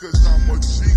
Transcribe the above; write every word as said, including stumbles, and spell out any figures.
Cause I'm a G.